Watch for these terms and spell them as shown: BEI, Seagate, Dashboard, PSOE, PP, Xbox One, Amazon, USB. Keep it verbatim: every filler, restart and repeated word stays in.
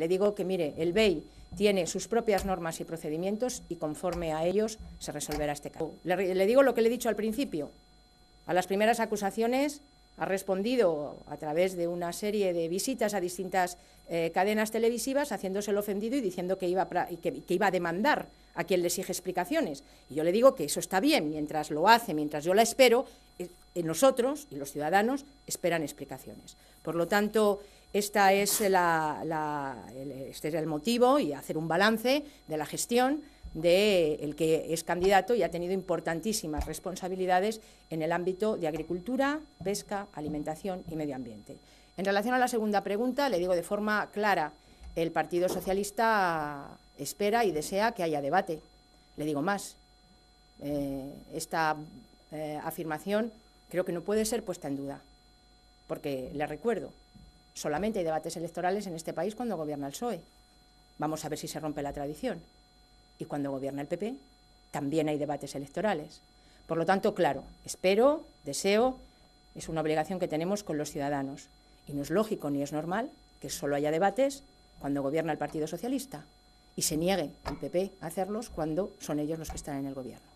Le digo que, mire, el B E I tiene sus propias normas y procedimientos y conforme a ellos se resolverá este caso. Le, le digo lo que le he dicho al principio. A las primeras acusaciones ha respondido a través de una serie de visitas a distintas eh, cadenas televisivas, haciéndose el ofendido y diciendo que iba, pra, que, que iba a demandar a quien le exige explicaciones. Y yo le digo que eso está bien, mientras lo hace, mientras yo la espero, eh, nosotros y los ciudadanos esperan explicaciones. Por lo tanto, esta es la, la, el, este es el motivo y hacer un balance de la gestión del que es candidato y ha tenido importantísimas responsabilidades en el ámbito de agricultura, pesca, alimentación y medio ambiente. En relación a la segunda pregunta, le digo de forma clara, el Partido Socialista espera y desea que haya debate. Le digo más, eh, esta eh, afirmación creo que no puede ser puesta en duda, porque le recuerdo, solamente hay debates electorales en este país cuando gobierna el P S O E. Vamos a ver si se rompe la tradición. Y cuando gobierna el P P, también hay debates electorales. Por lo tanto, claro, espero, deseo, es una obligación que tenemos con los ciudadanos. Y no es lógico ni es normal que solo haya debates cuando gobierna el Partido Socialista y se niegue el P P a hacerlos cuando son ellos los que están en el gobierno.